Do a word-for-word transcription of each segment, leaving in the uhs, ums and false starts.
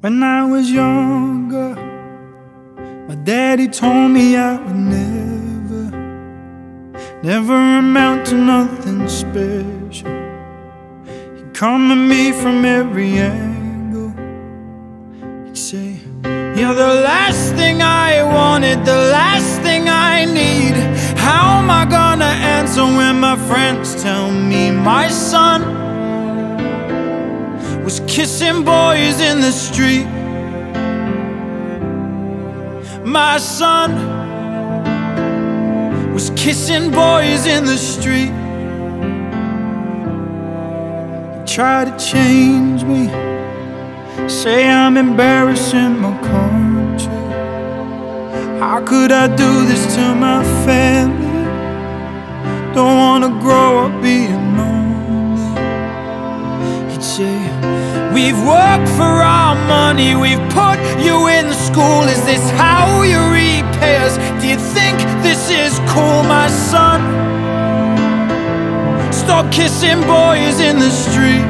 When I was younger, my daddy told me I would never, never amount to nothing special. He'd come at me from every angle. He'd say, "You're the last thing I wanted, the last thing I need. How am I gonna answer when my friends tell me my son was kissing boys in the street? My son was kissing boys in the street." He tried to change me, say I'm embarrassing my country. How could I do this to my family? Don't wanna grow up being lonely. He'd say, "We've worked for our money, we've put you in school. Is this how you repay us? Do you think this is cool? My son, stop kissing boys in the street.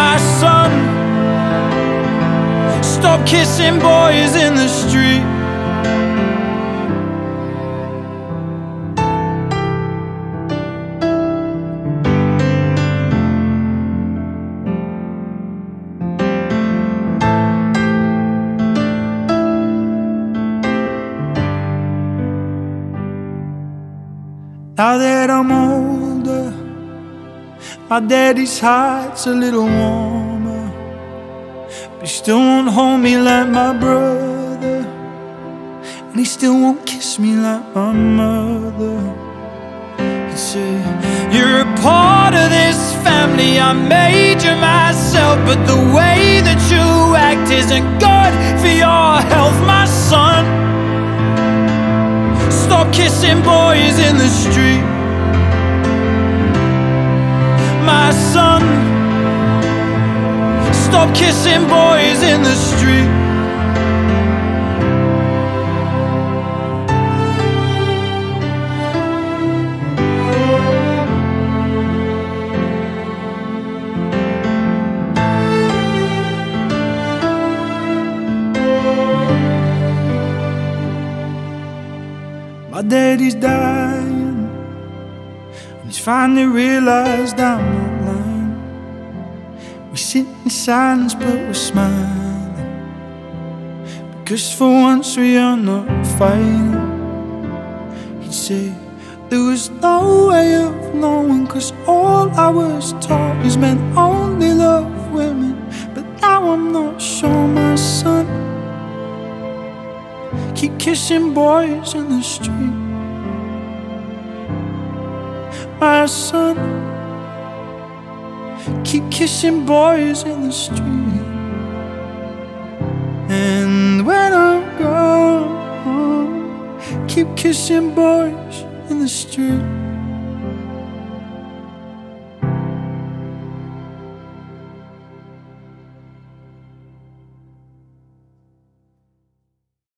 My son, stop kissing boys in the street." Now that I'm older, my daddy's heart's a little warmer, but he still won't hold me like my brother, and he still won't kiss me like my mother. He'd say, "You're a part of this family, I made you myself, but the way that you act isn't good for your health. My son, stop kissing boys in the street. My son, stop kissing boys in the street." My daddy's dying, and he's finally realized I'm not lying. We sit in silence but we're smiling, because for once we are not fighting. He'd say, "There was no way of knowing, cause all I was taught is men only love women. But now I'm not sure, my son. Keep kissing boys in the street. My son, keep kissing boys in the street. And when I'm gone, keep kissing boys in the street."